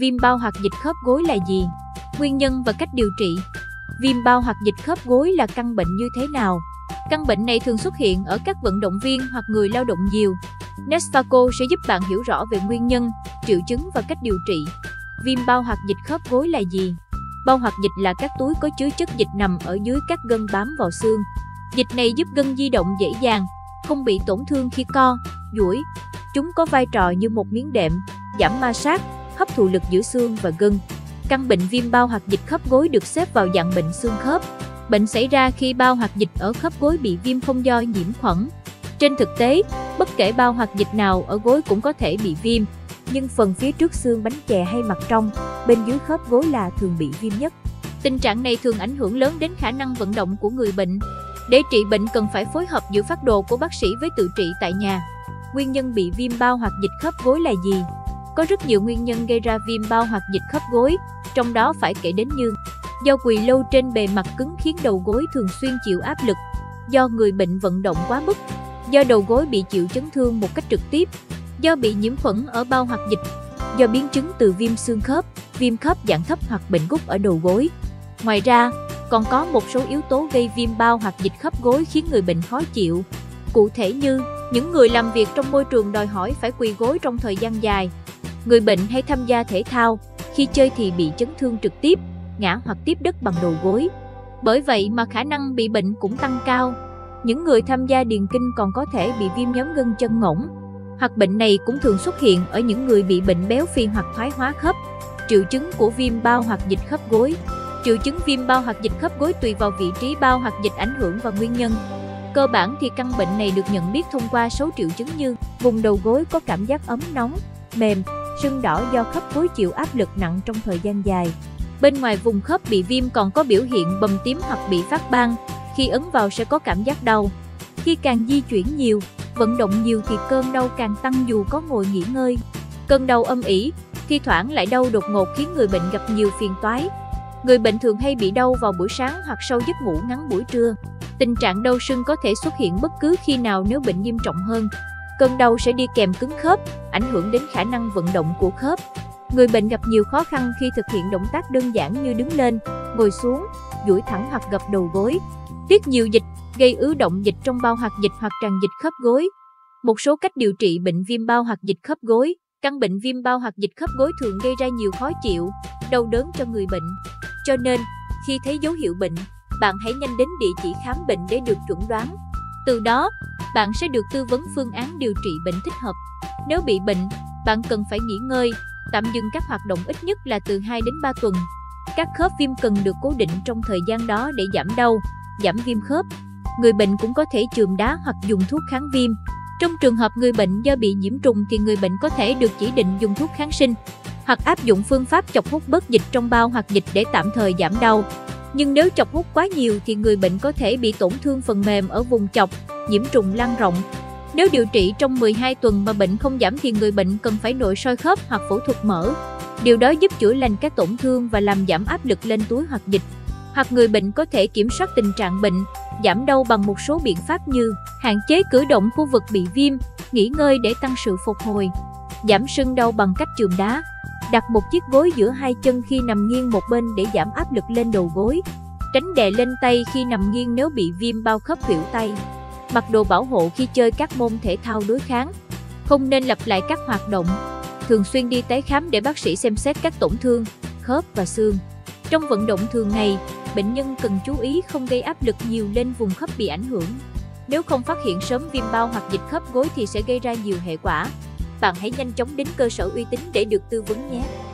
Viêm bao hoặc dịch khớp gối là gì? Nguyên nhân và cách điều trị. Viêm bao hoặc dịch khớp gối là căn bệnh như thế nào? Căn bệnh này thường xuất hiện ở các vận động viên hoặc người lao động nhiều. Nestaco sẽ giúp bạn hiểu rõ về nguyên nhân, triệu chứng và cách điều trị. Viêm bao hoặc dịch khớp gối là gì? Bao hoặc dịch là các túi có chứa chất dịch nằm ở dưới các gân bám vào xương. Dịch này giúp gân di động dễ dàng, không bị tổn thương khi co, duỗi. Chúng có vai trò như một miếng đệm, giảm ma sát, hấp thụ lực giữa xương và gân. Căn bệnh viêm bao hoặc dịch khớp gối được xếp vào dạng bệnh xương khớp. Bệnh xảy ra khi bao hoặc dịch ở khớp gối bị viêm không do nhiễm khuẩn. Trên thực tế, bất kể bao hoặc dịch nào ở gối cũng có thể bị viêm, nhưng phần phía trước xương bánh chè hay mặt trong, bên dưới khớp gối là thường bị viêm nhất. Tình trạng này thường ảnh hưởng lớn đến khả năng vận động của người bệnh. Để trị bệnh cần phải phối hợp giữa phác đồ của bác sĩ với tự trị tại nhà. Nguyên nhân bị viêm bao hoặc dịch khớp gối là gì? Có rất nhiều nguyên nhân gây ra viêm bao hoặc dịch khớp gối, trong đó phải kể đến như: do quỳ lâu trên bề mặt cứng khiến đầu gối thường xuyên chịu áp lực, do người bệnh vận động quá mức, do đầu gối bị chịu chấn thương một cách trực tiếp, do bị nhiễm khuẩn ở bao hoặc dịch, do biến chứng từ viêm xương khớp, viêm khớp dạng thấp hoặc bệnh gút ở đầu gối. Ngoài ra, còn có một số yếu tố gây viêm bao hoặc dịch khớp gối khiến người bệnh khó chịu. Cụ thể như, những người làm việc trong môi trường đòi hỏi phải quỳ gối trong thời gian dài, người bệnh hay tham gia thể thao, khi chơi thì bị chấn thương trực tiếp, ngã hoặc tiếp đất bằng đầu gối. Bởi vậy mà khả năng bị bệnh cũng tăng cao. Những người tham gia điền kinh còn có thể bị viêm nhóm gân chân ngỗng. Hoặc bệnh này cũng thường xuất hiện ở những người bị bệnh béo phì hoặc thoái hóa khớp. Triệu chứng của viêm bao hoặc dịch khớp gối. Triệu chứng viêm bao hoặc dịch khớp gối tùy vào vị trí bao hoặc dịch ảnh hưởng và nguyên nhân. Cơ bản thì căn bệnh này được nhận biết thông qua số triệu chứng như: vùng đầu gối có cảm giác ấm nóng, mềm, sưng đỏ do khớp gối chịu áp lực nặng trong thời gian dài. Bên ngoài vùng khớp bị viêm còn có biểu hiện bầm tím hoặc bị phát ban, khi ấn vào sẽ có cảm giác đau. Khi càng di chuyển nhiều, vận động nhiều thì cơn đau càng tăng dù có ngồi nghỉ ngơi. Cơn đau âm ỉ, thi thoảng lại đau đột ngột khiến người bệnh gặp nhiều phiền toái. Người bệnh thường hay bị đau vào buổi sáng hoặc sau giấc ngủ ngắn buổi trưa. Tình trạng đau sưng có thể xuất hiện bất cứ khi nào nếu bệnh nghiêm trọng hơn. Cơn đau sẽ đi kèm cứng khớp, ảnh hưởng đến khả năng vận động của khớp. Người bệnh gặp nhiều khó khăn khi thực hiện động tác đơn giản như đứng lên, ngồi xuống, duỗi thẳng hoặc gập đầu gối. Tiết nhiều dịch, gây ứ động dịch trong bao hoặc dịch hoặc tràn dịch khớp gối. Một số cách điều trị bệnh viêm bao hoặc dịch khớp gối. Căn bệnh viêm bao hoặc dịch khớp gối thường gây ra nhiều khó chịu, đau đớn cho người bệnh. Cho nên, khi thấy dấu hiệu bệnh, bạn hãy nhanh đến địa chỉ khám bệnh để được chuẩn đoán. Từ đó, bạn sẽ được tư vấn phương án điều trị bệnh thích hợp. Nếu bị bệnh, bạn cần phải nghỉ ngơi, tạm dừng các hoạt động ít nhất là từ 2 đến 3 tuần. Các khớp viêm cần được cố định trong thời gian đó để giảm đau, giảm viêm khớp. Người bệnh cũng có thể chườm đá hoặc dùng thuốc kháng viêm. Trong trường hợp người bệnh do bị nhiễm trùng thì người bệnh có thể được chỉ định dùng thuốc kháng sinh hoặc áp dụng phương pháp chọc hút bớt dịch trong bao hoặc dịch để tạm thời giảm đau. Nhưng nếu chọc hút quá nhiều thì người bệnh có thể bị tổn thương phần mềm ở vùng chọc, nhiễm trùng lan rộng. Nếu điều trị trong 12 tuần mà bệnh không giảm thì người bệnh cần phải nội soi khớp hoặc phẫu thuật mở. Điều đó giúp chữa lành các tổn thương và làm giảm áp lực lên túi hoặc dịch. Hoặc người bệnh có thể kiểm soát tình trạng bệnh, giảm đau bằng một số biện pháp như hạn chế cử động khu vực bị viêm, nghỉ ngơi để tăng sự phục hồi, giảm sưng đau bằng cách chườm đá, đặt một chiếc gối giữa hai chân khi nằm nghiêng một bên để giảm áp lực lên đầu gối, tránh đè lên tay khi nằm nghiêng nếu bị viêm bao khớp khuỷu tay, mặc đồ bảo hộ khi chơi các môn thể thao đối kháng, không nên lặp lại các hoạt động, thường xuyên đi tái khám để bác sĩ xem xét các tổn thương, khớp và xương. Trong vận động thường ngày, bệnh nhân cần chú ý không gây áp lực nhiều lên vùng khớp bị ảnh hưởng. Nếu không phát hiện sớm viêm bao hoặc dịch khớp gối thì sẽ gây ra nhiều hệ quả. Bạn hãy nhanh chóng đến cơ sở uy tín để được tư vấn nhé!